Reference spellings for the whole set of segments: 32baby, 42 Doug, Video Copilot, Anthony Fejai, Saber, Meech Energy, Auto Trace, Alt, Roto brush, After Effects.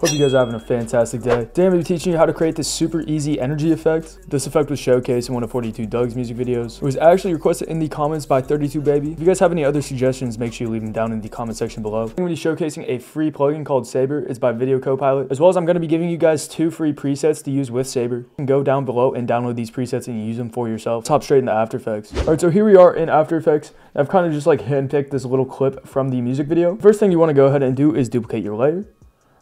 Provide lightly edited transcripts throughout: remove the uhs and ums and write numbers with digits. Hope you guys are having a fantastic day. Today I'm going to be teaching you how to create this super easy energy effect. This effect was showcased in one of 42 Doug's music videos. It was actually requested in the comments by 32baby. If you guys have any other suggestions, make sure you leave them down in the comment section below. I'm going to be showcasing a free plugin called Saber. It's by Video Copilot. As well as I'm going to be giving you guys 2 free presets to use with Saber. You can go down below and download these presets and use them for yourself. Let's hop straight into After Effects. Alright, so here we are in After Effects. I've kind of just like handpicked this little clip from the music video. First thing you want to go ahead and do is duplicate your layer.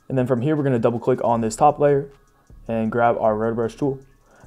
And then from here, we're going to double click on this top layer and grab our Roto brush tool.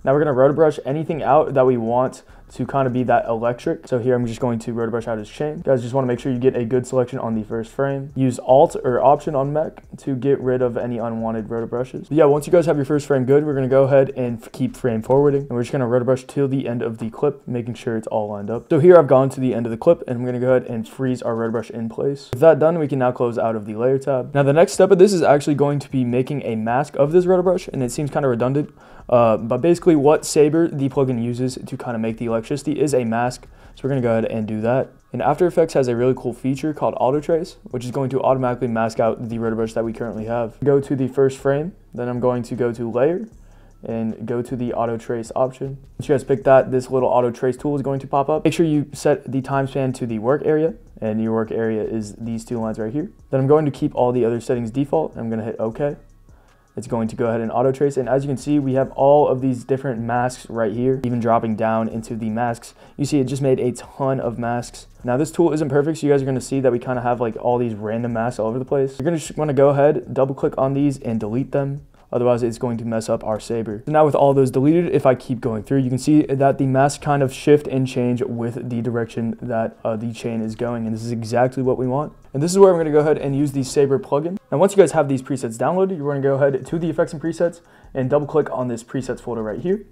Now we're going to Roto brush anything out that we want to kind of be that electric. So here I'm just going to Roto brush out his chain. You guys just want to make sure you get a good selection on the first frame. Use Alt or Option on Mac to get rid of any unwanted Roto brushes. But yeah, once you guys have your first frame good, we're going to go ahead and keep frame forwarding. And we're just going to Roto brush till the end of the clip, making sure it's all lined up. So here I've gone to the end of the clip and I'm going to go ahead and freeze our Roto brush in place. With that done, we can now close out of the layer tab. Now the next step of this is actually going to be making a mask of this Roto brush, and it seems kind of redundant, but basically what Saber, the plugin, uses to kind of make the electricity is a mask. So we're going to go ahead and do that. And After Effects has a really cool feature called Auto Trace, which is going to automatically mask out the Roto brush that we currently have. Go to the first frame, then I'm going to go to Layer and go to the Auto Trace option. Once you guys pick that, this little Auto Trace tool is going to pop up. Make sure you set the time span to the work area, and your work area is these 2 lines right here. Then I'm going to keep all the other settings default. I'm going to hit OK. It's going to go ahead and auto trace, and as you can see, we have all of these different masks right here. Even dropping down into the masks, you see it just made a ton of masks. Now this tool isn't perfect, so you guys are going to see that we kind of have like all these random masks all over the place. You're going to just want to go ahead, double click on these and delete them. Otherwise, it's going to mess up our Saber. So now with all those deleted, if I keep going through, you can see that the masks kind of shift and change with the direction that the chain is going. And this is exactly what we want. And this is where I'm going to go ahead and use the Saber plugin. Now, once you guys have these presets downloaded, you're going to go ahead to the effects and presets and double click on this presets folder right here.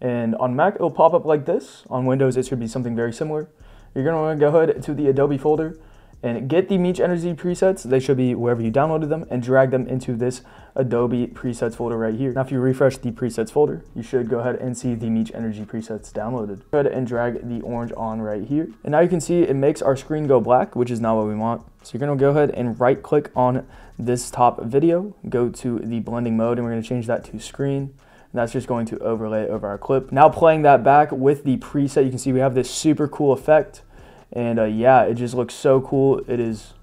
And on Mac, it'll pop up like this. On Windows, it should be something very similar. You're going to want to go ahead to the Adobe folder and get the Meech Energy presets. They should be wherever you downloaded them, and drag them into this Adobe presets folder right here. Now, if you refresh the presets folder, you should go ahead and see the Meech Energy presets downloaded. Go ahead and drag the orange on right here. And now you can see it makes our screen go black, which is not what we want. So you're going to go ahead and right click on this top video, go to the blending mode, and we're going to change that to screen. And that's just going to overlay over our clip. Now playing that back with the preset, you can see we have this super cool effect. And yeah, it just looks so cool. It is.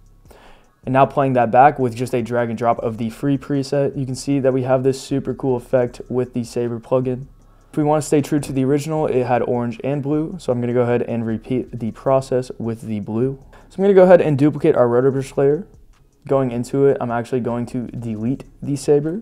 And now playing that back with just a drag and drop of the free preset, you can see that we have this super cool effect with the Saber plugin. If we want to stay true to the original, it had orange and blue. So I'm going to go ahead and repeat the process with the blue. So I'm going to go ahead and duplicate our Roto brush layer. Going into it, I'm actually going to delete the Saber.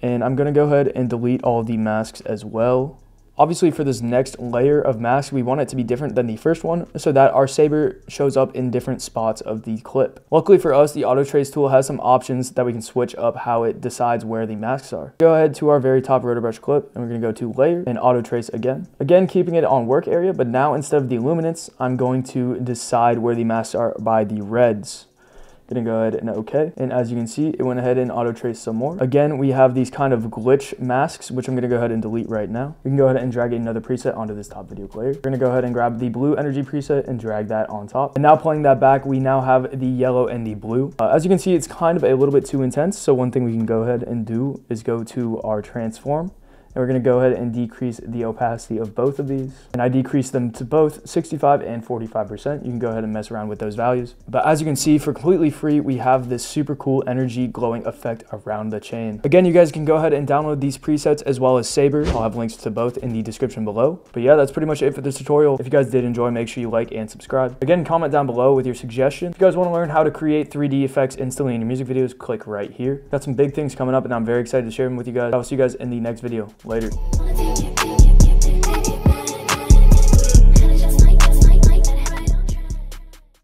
And I'm going to go ahead and delete all the masks as well. Obviously, for this next layer of masks, we want it to be different than the first one so that our Saber shows up in different spots of the clip. Luckily for us, the Auto Trace tool has some options that we can switch up how it decides where the masks are. Go ahead to our very top Roto brush clip, and we're going to go to Layer and Auto Trace again. Again, keeping it on work area, but now instead of the luminance, I'm going to decide where the masks are by the reds. Gonna go ahead and OK. And as you can see, it went ahead and auto traced some more. Again, we have these kind of glitch masks, which I'm gonna go ahead and delete right now. You can go ahead and drag another preset onto this top video player. We're gonna go ahead and grab the blue energy preset and drag that on top. And now playing that back, we now have the yellow and the blue. As you can see, it's kind of a little bit too intense. So one thing we can go ahead and do is go to our transform. And we're gonna go ahead and decrease the opacity of both of these. And I decreased them to both 65 and 45%. You can go ahead and mess around with those values. But as you can see, for completely free, we have this super cool energy glowing effect around the chain. Again, you guys can go ahead and download these presets as well as Saber. I'll have links to both in the description below. But yeah, that's pretty much it for this tutorial. If you guys did enjoy, make sure you like and subscribe. Again, comment down below with your suggestion. If you guys wanna learn how to create 3D effects instantly in your music videos, click right here. Got some big things coming up and I'm very excited to share them with you guys. I'll see you guys in the next video. Later.